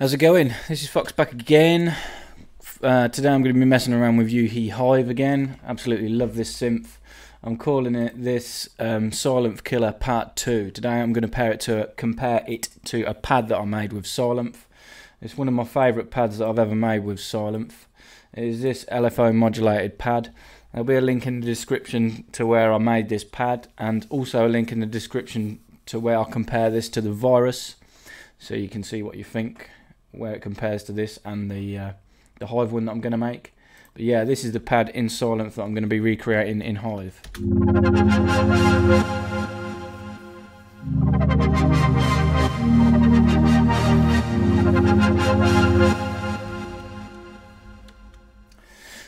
How's it going? This is Fox back again. Today I'm going to be messing around with U-He Hive again. Absolutely love this synth. I'm calling it this Sylenth Killer Part 2. Today I'm going to compare it to a pad that I made with Sylenth. It's one of my favourite pads that I've ever made with Sylenth. It is this LFO modulated pad. There'll be a link in the description to where I made this pad, and also a link in the description to where I compare this to the Virus, so you can see what you think, where it compares to this and the Hive one that I'm going to make. But yeah, this is the pad in Sylenth that I'm going to be recreating in Hive.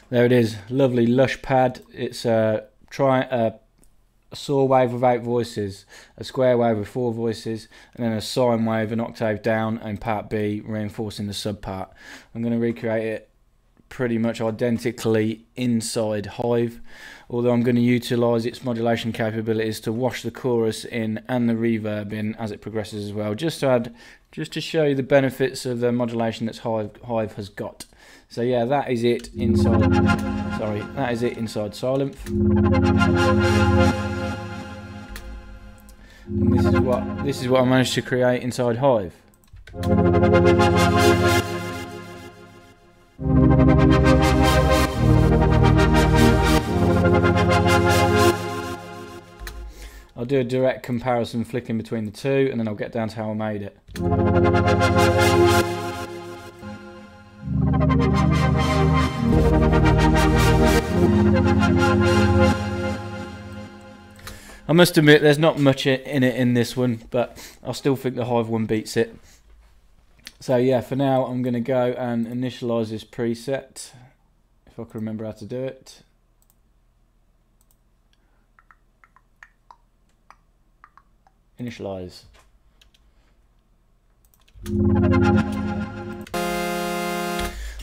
There it is, lovely lush pad. It's a saw wave with 8 voices, a square wave with 4 voices, and then a sine wave an octave down and part B reinforcing the subpart. I'm going to recreate it pretty much identically inside Hive, although I'm going to utilise its modulation capabilities to wash the chorus in and the reverb in as it progresses as well, just to show you the benefits of the modulation that Hive has got. So yeah, that is it inside. Sorry, that is it inside Sylenth. And this is what I managed to create inside Hive. I'll do a direct comparison flicking between the two, and then I'll get down to how I made it. I must admit there's not much in it in this one, but I still think the Hive one beats it. So yeah, for now I'm going to go and initialise this preset, if I can remember how to do it. Initialize.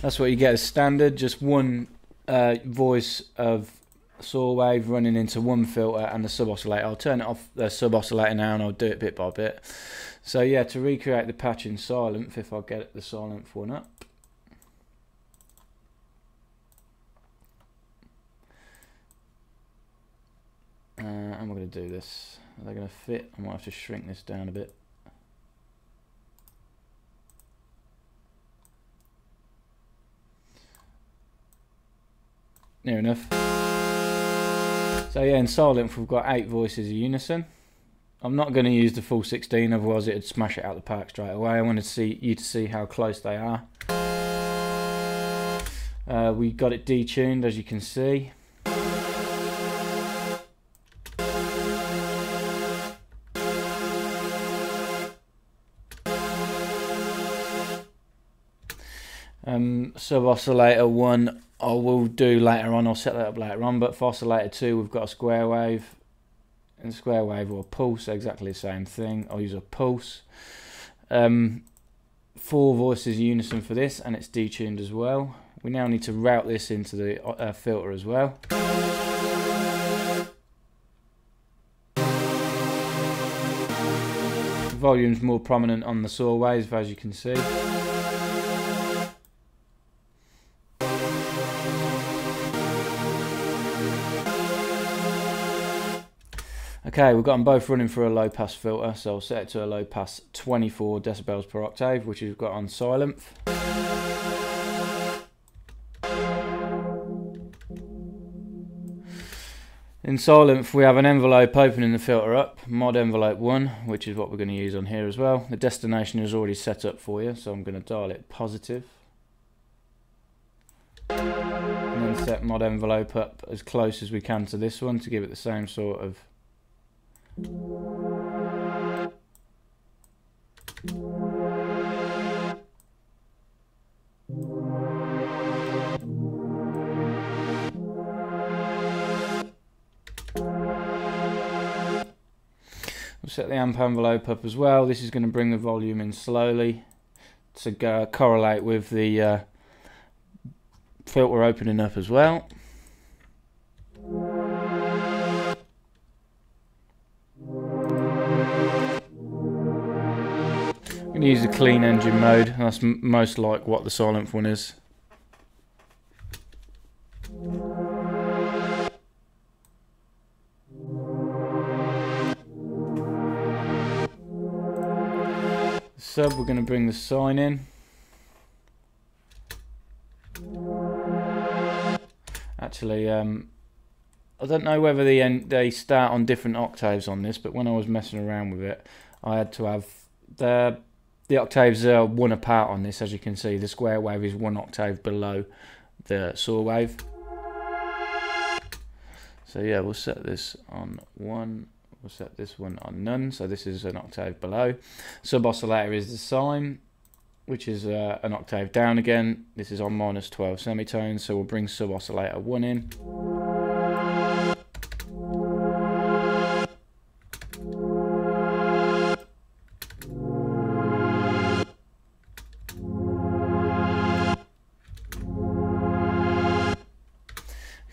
That's what you get as standard, just one voice of saw wave running into one filter and the sub oscillator. I'll turn it off the sub oscillator now, and I'll do it bit by bit. So yeah, to recreate the patch in Sylenth, if I get the Sylenth one up. And we're going to do this. Are they going to fit? I might have to shrink this down a bit. Near enough. So yeah, in Sylenth we've got 8 voices in unison. I'm not going to use the full 16, otherwise it'd smash it out the park straight away. I wanted you to see how close they are. We got it detuned, as you can see. Sub oscillator 1 I will do later on, I'll set that up later on, but for oscillator 2 we've got a square wave and square wave or a pulse, exactly the same thing. I'll use a pulse. 4 voices unison for this, and it's detuned as well. We now need to route this into the filter as well. The volume's more prominent on the saw wave, as you can see. Okay, we've got them both running for a low pass filter, so I'll set it to a low pass 24 decibels per octave, which we've got on Sylenth. In Sylenth we have an envelope opening the filter up, mod envelope 1, which is what we're going to use on here as well. The destination is already set up for you, so I'm going to dial it positive. And then set mod envelope up as close as we can to this one to give it the same sort of we'll set the amp envelope up as well. This is going to bring the volume in slowly to go correlate with the filter opening up as well. I'm gonna use the clean engine mode. That's most like what the Sylenth1 is. Sub, we're going to bring the sign in. Actually, I don't know whether they start on different octaves on this, but when I was messing around with it, I had to have the octaves are one apart on this. As you can see, the square wave is one octave below the saw wave. So yeah, we'll set this on one. We'll set this one on none, so this is an octave below. Sub oscillator is the sine, which is an octave down again. This is on -12 semitones, so we'll bring sub oscillator 1 in.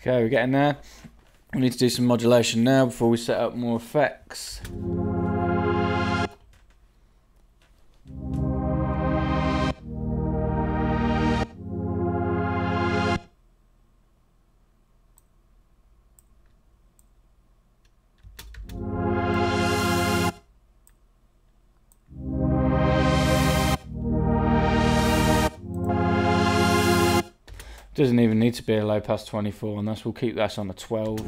Okay, we're getting there. We need to do some modulation now before we set up more effects. Doesn't even need to be a low pass 24 on this. We'll keep that on a 12.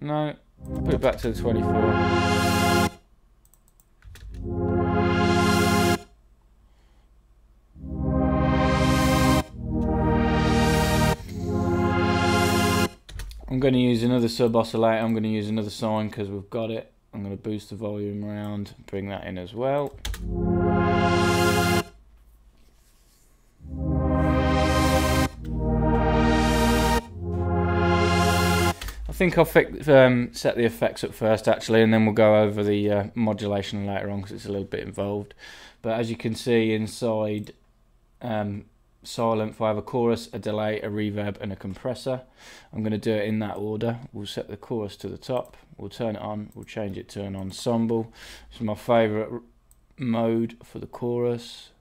No, put it back to the 24. I'm going to use another sub oscillator. I'm going to use another sine because we've got it. I'm going to boost the volume around, bring that in as well. I think I'll set the effects up first actually, and then we'll go over the modulation later on because it's a little bit involved. But as you can see inside Sylenth1, I have a chorus, a delay, a reverb and a compressor. I'm going to do it in that order. We'll set the chorus to the top, we'll turn it on, we'll change it to an ensemble. This is my favourite mode for the chorus.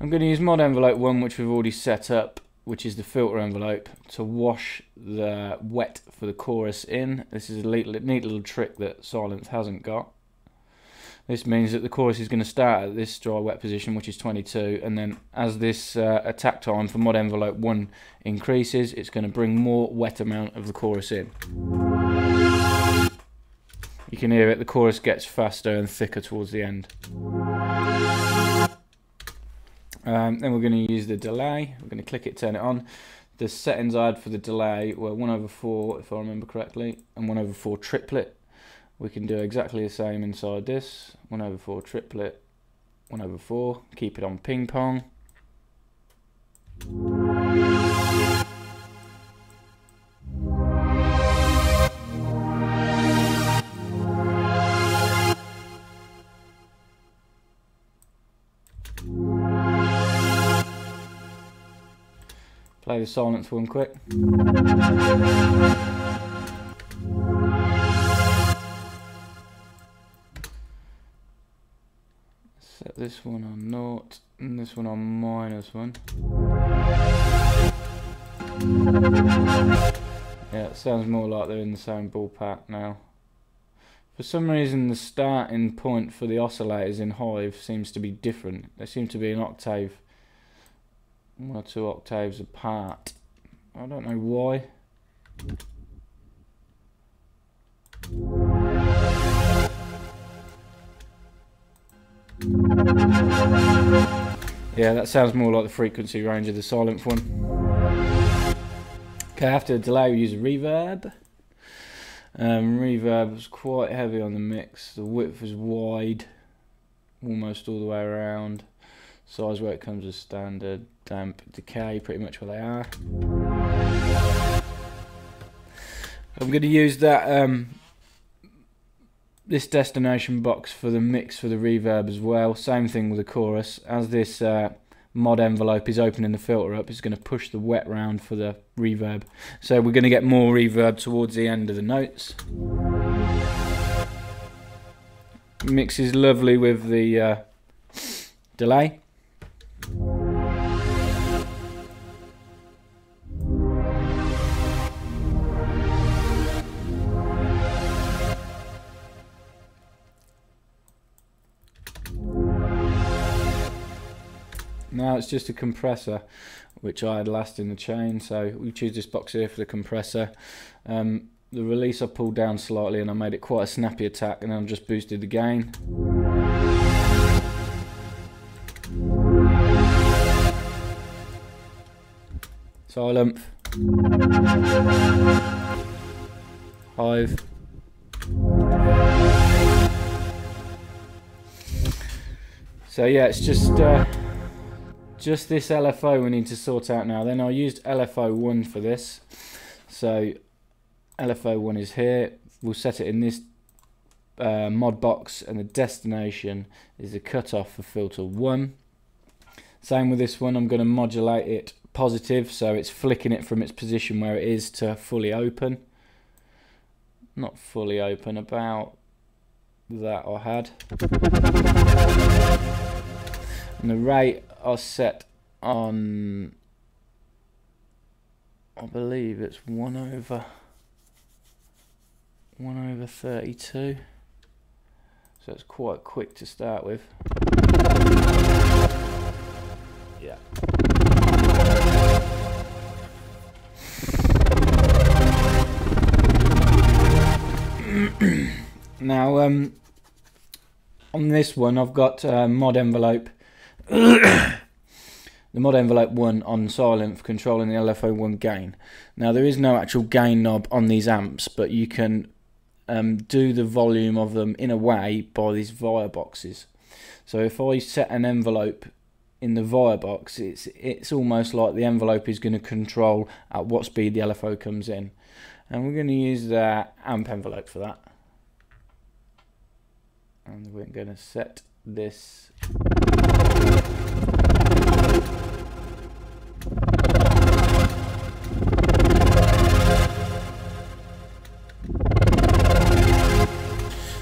I'm going to use mod envelope 1, which we've already set up, which is the filter envelope, to wash the wet for the chorus in. This is a neat little trick that Sylenth hasn't got. This means that the chorus is going to start at this dry wet position, which is 22, and then as this attack time for mod envelope 1 increases, it's going to bring more wet amount of the chorus in. You can hear it, the chorus gets faster and thicker towards the end. Then we're going to use the delay. We're going to click it, turn it on. The settings I had for the delay were 1/4 if I remember correctly, and 1/4 triplet. We can do exactly the same inside this. 1/4 triplet, 1/4. Keep it on ping pong. Play the Sylenth1 quick. Set this one on 0 and this one on -1. Yeah, it sounds more like they're in the same ballpark now. For some reason the starting point for the oscillators in Hive seems to be different. They seem to be an octave, 1 or 2 octaves apart. I don't know why. Yeah, that sounds more like the frequency range of the Sylenth1. Okay, after the delay we use a reverb. Reverb was quite heavy on the mix. The width was wide, almost all the way around. Size where it comes as standard, damp, decay, pretty much where they are. I'm going to use that this destination box for the mix for the reverb as well. Same thing with the chorus. As this mod envelope is opening the filter up, it's going to push the wet round for the reverb. So we're going to get more reverb towards the end of the notes. Mixes lovely with the delay. Now it's just a compressor, which I had last in the chain, so we choose this box here for the compressor. The release I pulled down slightly and I made it quite a snappy attack, and then I just boosted the gain. Sylenth, Hive. So yeah, it's just this LFO we need to sort out now. Then I used LFO1 for this, so LFO1 is here. We'll set it in this mod box, and the destination is the cutoff for filter 1. Same with this one, I'm going to modulate it positive, so it's flicking it from its position where it is to fully open. Not fully open, about that I had. And the rate are set on, I believe it's 1/32, so it's quite quick to start with. Yeah. Now on this one I've got mod envelope. The mod envelope 1 on Sylenth controlling the LFO1 gain. Now there is no actual gain knob on these amps, but you can do the volume of them in a way by these via boxes. So if I set an envelope in the via box, it's almost like the envelope is going to control at what speed the LFO comes in, and we're going to use the amp envelope for that. And we're going to set this .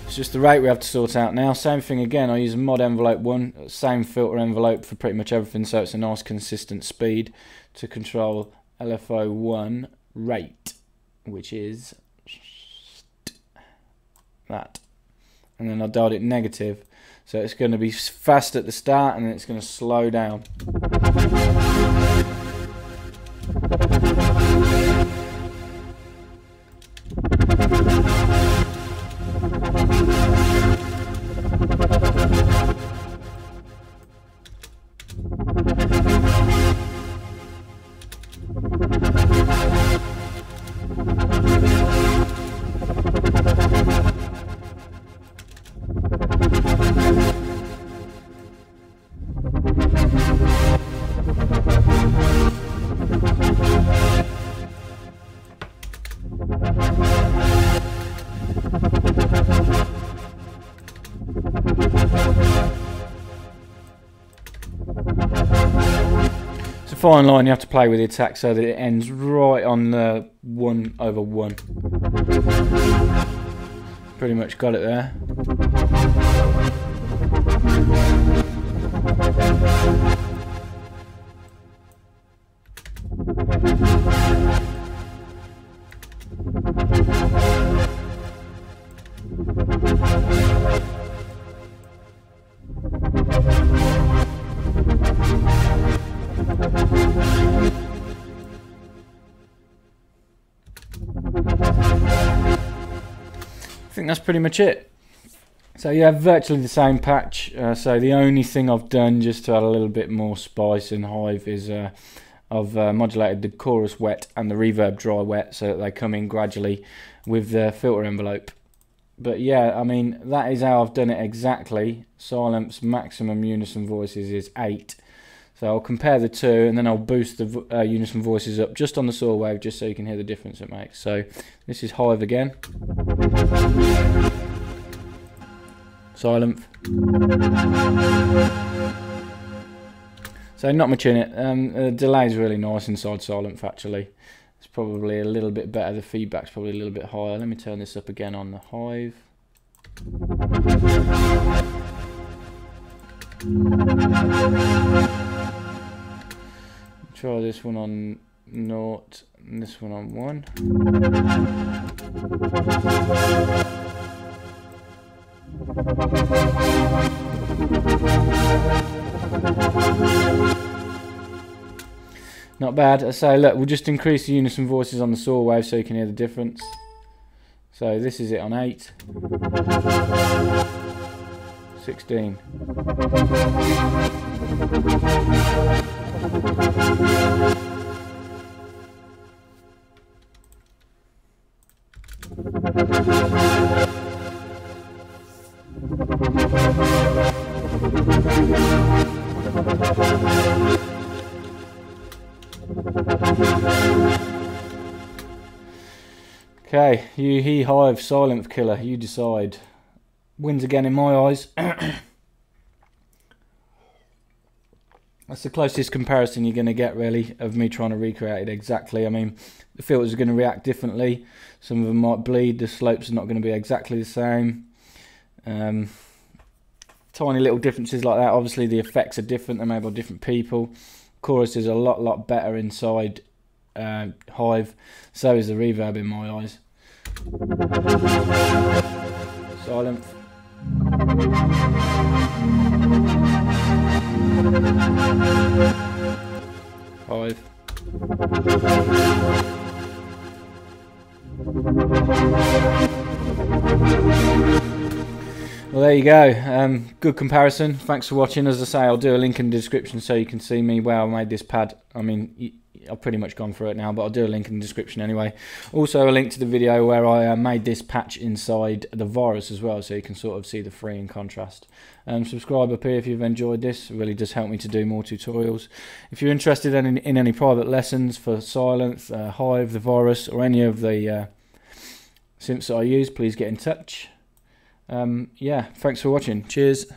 It's just the rate we have to sort out now. Same thing again, I use mod envelope 1, same filter envelope for pretty much everything, so it's a nice consistent speed to control LFO1 rate, which is that. And then I dialed it negative, so it's going to be fast at the start and then it's going to slow down. It's a fine line, you have to play with the attack so that it ends right on the 1/1. Pretty much got it there. I think that's pretty much it. So yeah, virtually the same patch. So the only thing I've done just to add a little bit more spice in Hive is I've modulated the chorus wet and the reverb dry wet so that they come in gradually with the filter envelope. But yeah, I mean, that is how I've done it exactly. Sylenth's maximum unison voices is 8. So I'll compare the two, and then I'll boost the unison voices up just on the saw wave, just so you can hear the difference it makes. So this is Hive again. Sylenth. So not much in it. The delay is really nice inside Sylenth actually. It's probably a little bit better. The feedback's probably a little bit higher. Let me turn this up again on the Hive. Try this one on 0 and this one on 1. Not bad. I say, look, we'll just increase the unison voices on the saw wave so you can hear the difference. So this is it on 8. 16. Okay, U-He Hive, Sylenth killer, you decide. Wins again in my eyes. That's the closest comparison you're going to get, really, of me trying to recreate it exactly. I mean, the filters are going to react differently. Some of them might bleed. The slopes are not going to be exactly the same. Tiny little differences like that. Obviously, the effects are different. They're made by different people. Chorus is a lot better inside Hive. So is the reverb in my eyes. Sylenth. Hive. Well, there you go. Good comparison. Thanks for watching. As I say, I'll do a link in the description so you can see me where I made this pad. I mean, I've pretty much gone through it now, but I'll do a link in the description anyway. Also, a link to the video where I made this patch inside the Virus as well, so you can sort of see the three in contrast. Subscribe up here if you've enjoyed this. It really does help me to do more tutorials. If you're interested in any private lessons for Sylenth, Hive, the Virus, or any of the synths that I use, please get in touch. Yeah, thanks for watching. Cheers.